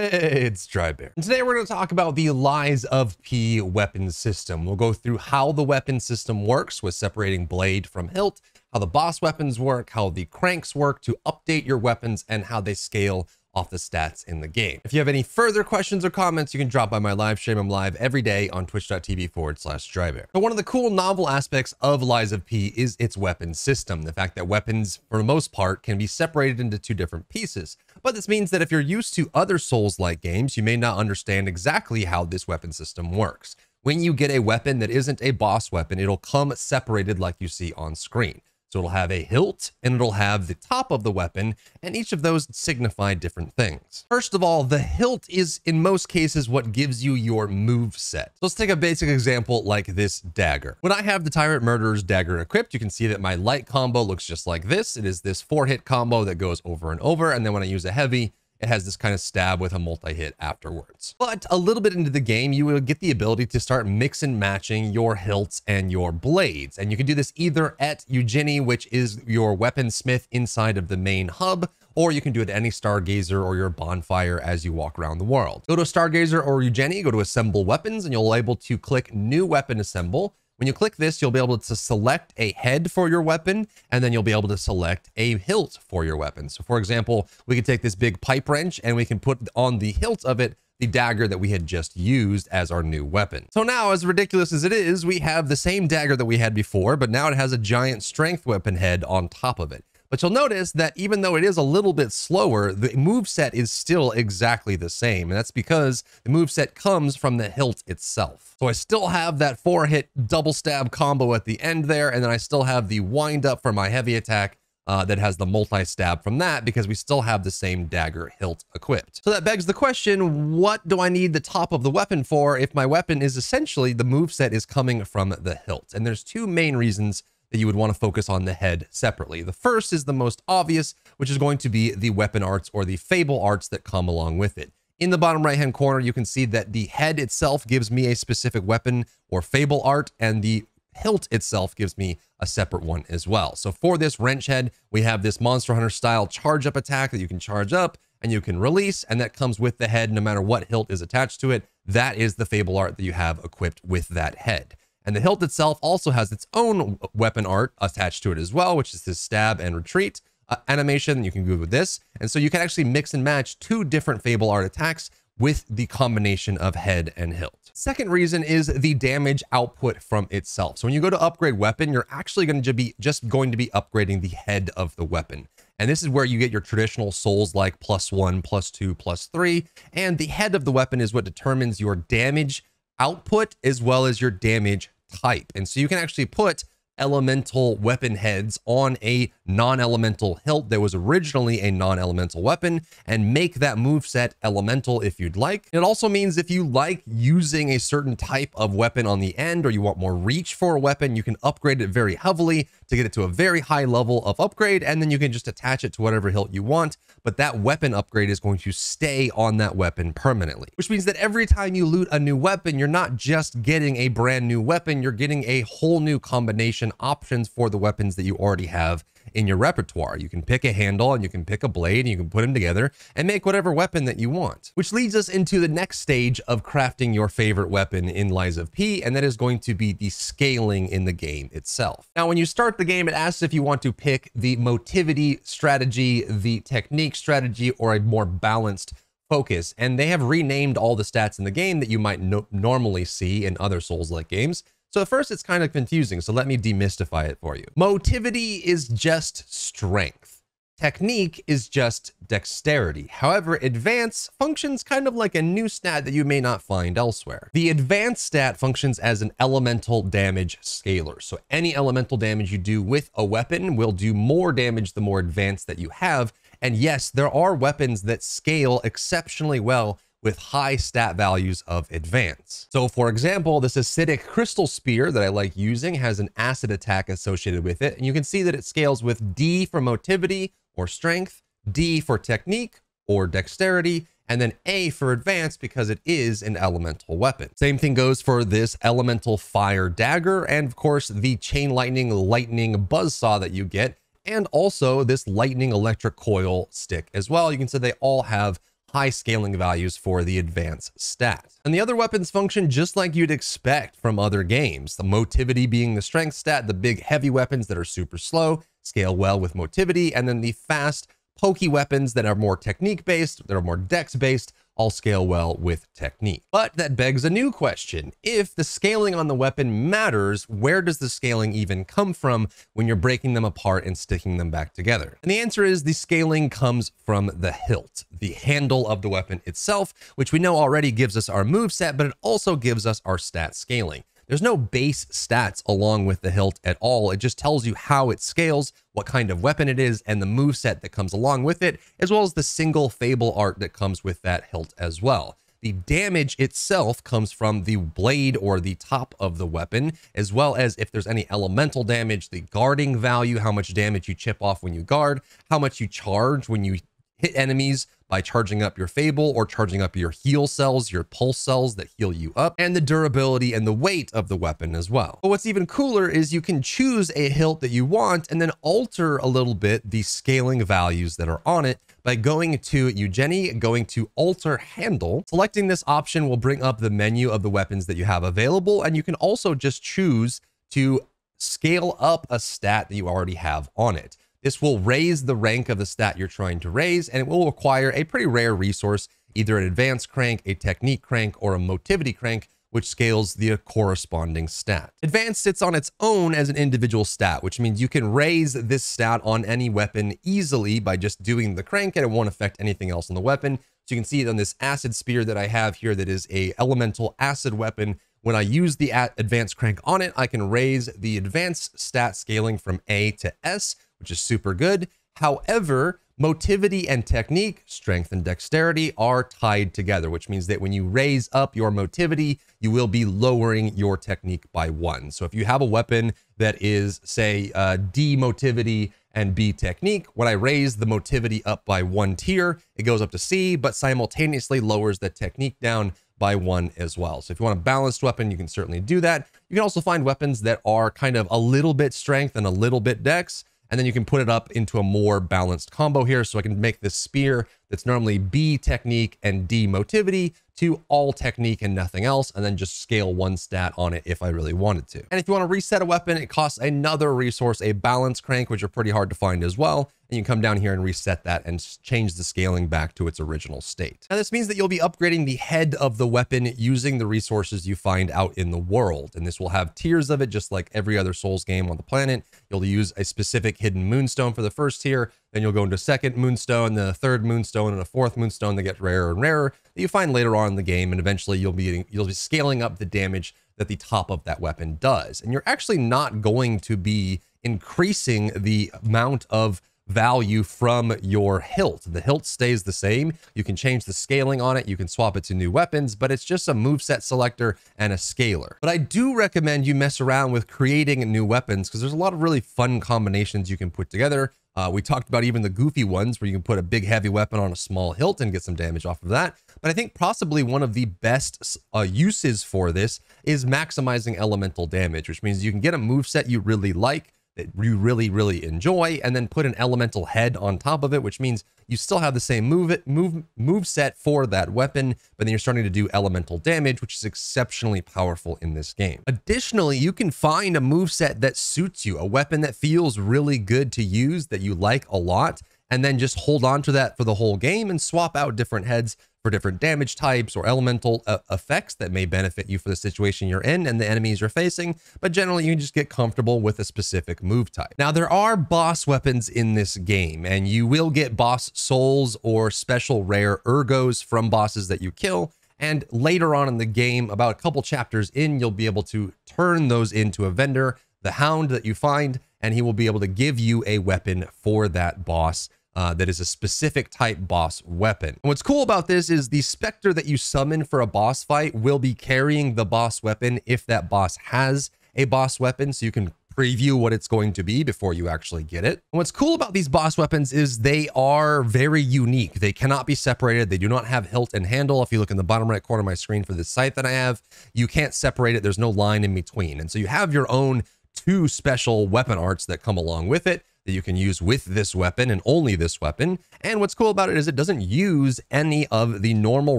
It's DrybearGamers. And today we're going to talk about the Lies of P weapon system. We'll go through how the weapon system works with separating blade from hilt, how the boss weapons work, how the cranks work to update your weapons, and how they scale off the stats in the game. If you have any further questions or comments, you can drop by my live stream. I'm live every day on twitch.tv/DrybearGamers. But one of the cool novel aspects of Lies of P is its weapon system. The fact that weapons, for the most part, can be separated into two different pieces. But this means that if you're used to other Souls-like games, you may not understand exactly how this weapon system works. When you get a weapon that isn't a boss weapon, it'll come separated like you see on screen. So it'll have a hilt and it'll have the top of the weapon, and each of those signify different things. First of all, the hilt is in most cases what gives you your move set. So let's take a basic example like this dagger. When I have the Tyrant Murderer's dagger equipped, you can see that my light combo looks just like this. It is this 4-hit combo that goes over and over, and then when I use a heavy, it has this kind of stab with a multi-hit afterwards. But a little bit into the game, you will get the ability to start mix and matching your hilts and your blades. And you can do this either at Eugenie, which is your weaponsmith inside of the main hub, or you can do it at any Stargazer or your bonfire as you walk around the world. Go to a Stargazer or Eugenie, go to Assemble Weapons, and you'll be able to click New Weapon Assemble. When you click this, you'll be able to select a head for your weapon, and then you'll be able to select a hilt for your weapon. So for example, we could take this big pipe wrench and we can put on the hilt of it the dagger that we had just used as our new weapon. So now, as ridiculous as it is, we have the same dagger that we had before, but now it has a giant strength weapon head on top of it. But you'll notice that even though it is a little bit slower, the moveset is still exactly the same. And that's because the moveset comes from the hilt itself. So I still have that 4-hit double stab combo at the end there. And then I still have the wind up for my heavy attack that has the multi-stab from that, because we still have the same dagger hilt equipped. So that begs the question, what do I need the top of the weapon for if my weapon is essentially the moveset is coming from the hilt? And there's two main reasons that you would want to focus on the head separately. The first is the most obvious, which is going to be the weapon arts or the fable arts that come along with it. In the bottom right-hand corner, you can see that the head itself gives me a specific weapon or fable art, and the hilt itself gives me a separate one as well. So for this wrench head, we have this Monster Hunter-style charge-up attack that you can charge up and you can release, and that comes with the head no matter what hilt is attached to it. That is the fable art that you have equipped with that head. And the hilt itself also has its own weapon art attached to it as well, which is this stab and retreat animation you can do with this. And so you can actually mix and match two different fable art attacks with the combination of head and hilt. Second reason is the damage output from itself. So when you go to upgrade weapon, you're actually going to be upgrading the head of the weapon. And this is where you get your traditional Souls like +1, +2, +3. And the head of the weapon is what determines your damage output as well as your damage type. And so you can actually put elemental weapon heads on a non-elemental hilt that was originally a non-elemental weapon and make that moveset elemental if you'd like. It also means if you like using a certain type of weapon on the end, or you want more reach for a weapon, you can upgrade it very heavily to get it to a very high level of upgrade, and then you can just attach it to whatever hilt you want, but that weapon upgrade is going to stay on that weapon permanently, which means that every time you loot a new weapon, you're not just getting a brand new weapon, you're getting a whole new combination options for the weapons that you already have in your repertoire. You can pick a handle and you can pick a blade and you can put them together and make whatever weapon that you want, which leads us into the next stage of crafting your favorite weapon in Lies of P, and that is going to be the scaling in the game itself. Now, when you start the game, it asks if you want to pick the motivity strategy, the technique strategy, or a more balanced focus, and they have renamed all the stats in the game that you might normally see in other Souls-like games. So at first it's kind of confusing, so let me demystify it for you. Motivity is just strength. Technique is just dexterity. However, advance functions kind of like a new stat that you may not find elsewhere. The advance stat functions as an elemental damage scaler. So any elemental damage you do with a weapon will do more damage the more advanced that you have. And yes, there are weapons that scale exceptionally well with high stat values of advance. So for example, this acidic crystal spear that I like using has an acid attack associated with it. And you can see that it scales with D for motivity or strength, D for technique or dexterity, and then A for advance because it is an elemental weapon. Same thing goes for this elemental fire dagger and of course the chain lightning buzzsaw that you get, and also this lightning electric coil stick as well. You can see they all have high scaling values for the advanced stat. And the other weapons function just like you'd expect from other games, the motivity being the strength stat, the big heavy weapons that are super slow scale well with motivity, and then the fast pokey weapons that are more technique based, that are more dex based, all scale well with technique. But that begs a new question. If the scaling on the weapon matters, where does the scaling even come from when you're breaking them apart and sticking them back together? And the answer is the scaling comes from the hilt, the handle of the weapon itself, which we know already gives us our moveset, but it also gives us our stat scaling. There's no base stats along with the hilt at all. It just tells you how it scales, what kind of weapon it is, and the moveset that comes along with it, as well as the single fable art that comes with that hilt as well. The damage itself comes from the blade or the top of the weapon, as well as if there's any elemental damage, the guarding value, how much damage you chip off when you guard, how much you charge when you hit enemies, by charging up your fable or charging up your heal cells, your pulse cells that heal you up, and the durability and the weight of the weapon as well. But what's even cooler is you can choose a hilt that you want and then alter a little bit the scaling values that are on it by going to Eugenie, going to alter handle. Selecting this option will bring up the menu of the weapons that you have available, and you can also just choose to scale up a stat that you already have on it. This will raise the rank of the stat you're trying to raise, and it will require a pretty rare resource, either an advanced crank, a technique crank, or a motivity crank, which scales the corresponding stat. Advanced sits on its own as an individual stat, which means you can raise this stat on any weapon easily by just doing the crank, and it won't affect anything else on the weapon. So you can see it on this acid spear that I have here that is an elemental acid weapon. When I use the advanced crank on it, I can raise the advanced stat scaling from A to S, which is super good. However, motivity and technique, strength and dexterity are tied together, which means that when you raise up your motivity, you will be lowering your technique by one. So if you have a weapon that is, say, D motivity and B technique, when I raise the motivity up by one tier, it goes up to C, but simultaneously lowers the technique down by one as well. So if you want a balanced weapon, you can certainly do that. You can also find weapons that are kind of a little bit strength and a little bit dex, and then you can put it up into a more balanced combo here. So I can make this spear that's normally B technique and D motivity to all technique and nothing else, and then just scale one stat on it if I really wanted to. And if you want to reset a weapon, it costs another resource, a balance crank, which are pretty hard to find as well. And you can come down here and reset that and change the scaling back to its original state. Now this means that you'll be upgrading the head of the weapon using the resources you find out in the world. And this will have tiers of it, just like every other Souls game on the planet. You'll use a specific hidden moonstone for the first tier, then you'll go into a second moonstone, then a third moonstone, and a fourth moonstone that get rarer and rarer that you find later on in the game, and eventually you'll be scaling up the damage that the top of that weapon does. And you're actually not going to be increasing the amount of value from your hilt. The hilt stays the same. You can change the scaling on it. You can swap it to new weapons, but it's just a moveset selector and a scaler. But I do recommend you mess around with creating new weapons because there's a lot of really fun combinations you can put together. We talked about even the goofy ones where you can put a big heavy weapon on a small hilt and get some damage off of that. But I think possibly one of the best uses for this is maximizing elemental damage, which means you can get a moveset you really like, that you really, really enjoy, and then put an elemental head on top of it, which means you still have the same move set for that weapon, but then you're starting to do elemental damage, which is exceptionally powerful in this game. Additionally, you can find a move set that suits you, a weapon that feels really good to use, that you like a lot, and then just hold on to that for the whole game and swap out different heads for different damage types or elemental effects that may benefit you for the situation you're in and the enemies you're facing. But generally, you can just get comfortable with a specific move type. Now, there are boss weapons in this game, and you will get boss souls or special rare ergos from bosses that you kill. And later on in the game, about a couple chapters in, you'll be able to turn those into a vendor, the hound that you find, and he will be able to give you a weapon for that boss. That is a specific type boss weapon. And what's cool about this is the specter that you summon for a boss fight will be carrying the boss weapon if that boss has a boss weapon, so you can preview what it's going to be before you actually get it. And what's cool about these boss weapons is they are very unique. They cannot be separated. They do not have hilt and handle. If you look in the bottom right corner of my screen for this site that I have, you can't separate it. There's no line in between. And so you have your own two special weapon arts that come along with it. that you can use with this weapon and only this weapon. And what's cool about it is it doesn't use any of the normal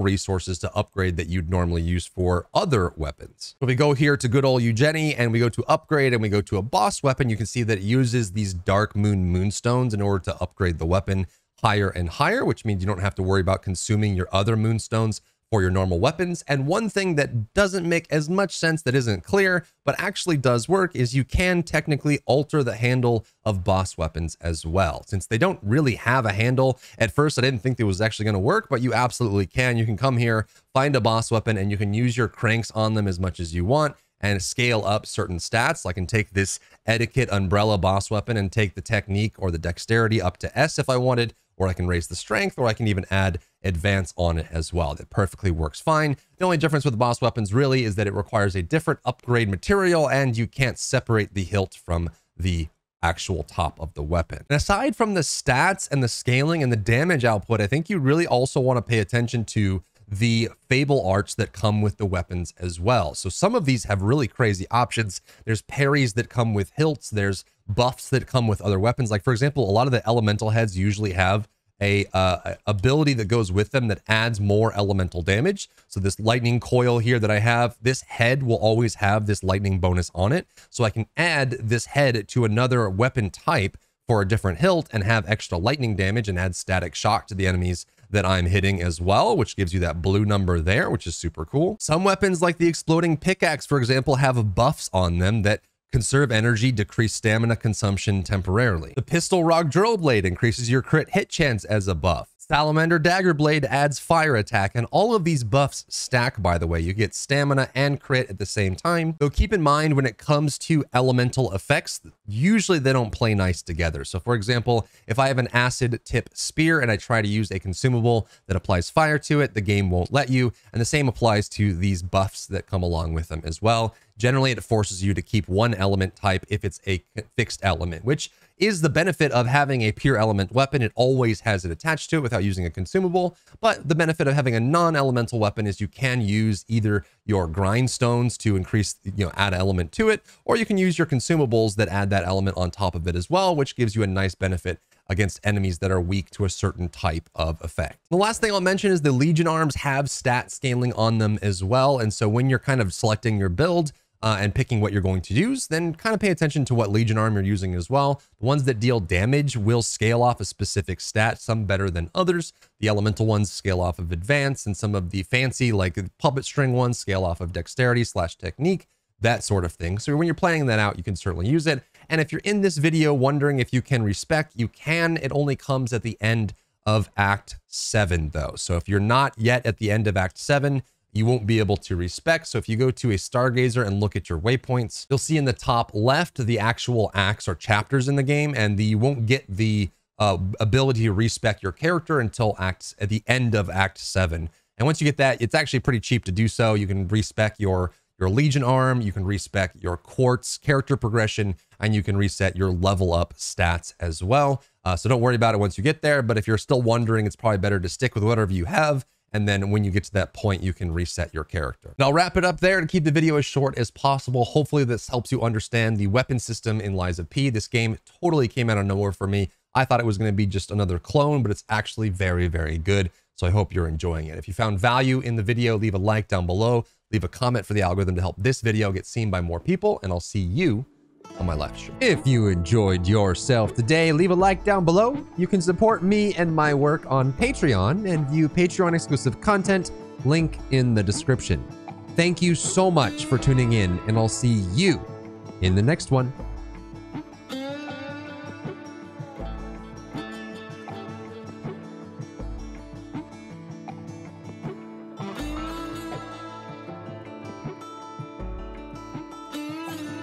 resources to upgrade that you'd normally use for other weapons. If we go here to good old Eugenie and we go to upgrade and we go to a boss weapon, you can see that it uses these dark moon moonstones in order to upgrade the weapon higher and higher, which means you don't have to worry about consuming your other moonstones for your normal weapons. And one thing that doesn't make as much sense, that isn't clear, but actually does work, is you can technically alter the handle of boss weapons as well. Since they don't really have a handle, at first I didn't think it was actually going to work, but you absolutely can. You can come here, find a boss weapon, and you can use your cranks on them as much as you want and scale up certain stats. I can take this etiquette umbrella boss weapon and take the technique or the dexterity up to S if I wanted, or I can raise the strength, or I can even add advance on it as well. That perfectly works fine. The only difference with the boss weapons really is that it requires a different upgrade material and you can't separate the hilt from the actual top of the weapon. And aside from the stats and the scaling and the damage output, I think you really also want to pay attention to the fable arts that come with the weapons as well. So some of these have really crazy options. There's parries that come with hilts. There's buffs that come with other weapons. Like, for example, a lot of the elemental heads usually have a ability that goes with them that adds more elemental damage. So this lightning coil here that I have, this head will always have this lightning bonus on it. So I can add this head to another weapon type for a different hilt and have extra lightning damage and add static shock to the enemies that I'm hitting as well, which gives you that blue number there, which is super cool. Some weapons like the exploding pickaxe, for example, have buffs on them that conserve energy, decrease stamina consumption temporarily. The pistol rock drill blade increases your crit hit chance as a buff. Salamander dagger blade adds fire attack, and all of these buffs stack, by the way. You get stamina and crit at the same time. So keep in mind, when it comes to elemental effects, usually they don't play nice together. So for example, if I have an acid tip spear and I try to use a consumable that applies fire to it, the game won't let you. And the same applies to these buffs that come along with them as well. Generally, it forces you to keep one element type if it's a fixed element, which is the benefit of having a pure element weapon. It always has it attached to it without using a consumable. But the benefit of having a non-elemental weapon is you can use either your grindstones to increase, add an element to it, or you can use your consumables that add that element on top of it as well, which gives you a nice benefit against enemies that are weak to a certain type of effect. The last thing I'll mention is the Legion arms have stat scaling on them as well. And so when you're kind of selecting your build and picking what you're going to use, then kind of pay attention to what Legion arm you're using as well. The ones that deal damage will scale off a specific stat, some better than others. The elemental ones scale off of advance, and some of the fancy, like the puppet string ones, scale off of dexterity/technique, that sort of thing. So when you're playing that out, you can certainly use it. And if you're in this video wondering if you can respec, you can. It only comes at the end of Act 7, though. So if you're not yet at the end of Act 7, you won't be able to respec. So if you go to a Stargazer and look at your waypoints, you'll see in the top left the actual acts or chapters in the game, and you won't get the ability to respec your character until at the end of Act 7. And once you get that, it's actually pretty cheap to do so. You can respec your Legion arm, you can respec your quartz character progression, and you can reset your level up stats as well. So don't worry about it once you get there, but if you're still wondering, it's probably better to stick with whatever you have. And then when you get to that point, you can reset your character. Now, I'll wrap it up there to keep the video as short as possible. Hopefully this helps you understand the weapon system in Lies of P. This game totally came out of nowhere for me. I thought it was going to be just another clone, but it's actually very, very good. So I hope you're enjoying it. If you found value in the video, leave a like down below. Leave a comment for the algorithm to help this video get seen by more people. And I'll see you on my live stream. If you enjoyed yourself today, leave a like down below. You can support me and my work on Patreon and view Patreon exclusive content. Link in the description. Thank you so much for tuning in, and I'll see you in the next one.